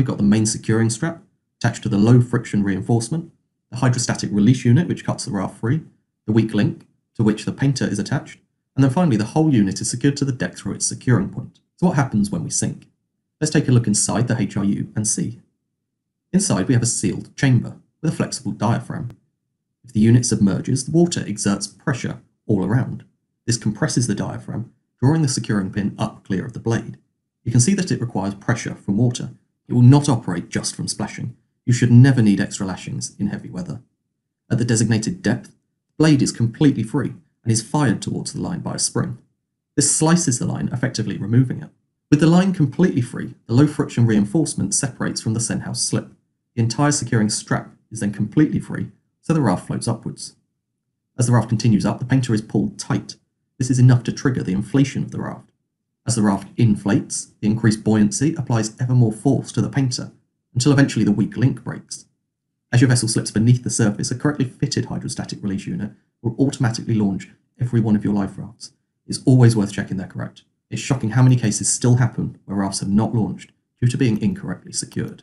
We've got the main securing strap attached to the low friction reinforcement, the hydrostatic release unit which cuts the raft free, the weak link to which the painter is attached, and then finally the whole unit is secured to the deck through its securing point. So what happens when we sink? Let's take a look inside the HRU and see. Inside we have a sealed chamber with a flexible diaphragm. If the unit submerges, the water exerts pressure all around. This compresses the diaphragm, drawing the securing pin up clear of the blade. You can see that it requires pressure from water. It will not operate just from splashing. You should never need extra lashings in heavy weather. At the designated depth, the blade is completely free and is fired towards the line by a spring. This slices the line, effectively removing it. With the line completely free, the low friction reinforcement separates from the Senhouse slip. The entire securing strap is then completely free, so the raft floats upwards. As the raft continues up, the painter is pulled tight. This is enough to trigger the inflation of the raft. As the raft inflates, the increased buoyancy applies ever more force to the painter, until eventually the weak link breaks. As your vessel slips beneath the surface, a correctly fitted hydrostatic release unit will automatically launch every one of your life rafts. It's always worth checking they're correct. It's shocking how many cases still happen where rafts have not launched due to being incorrectly secured.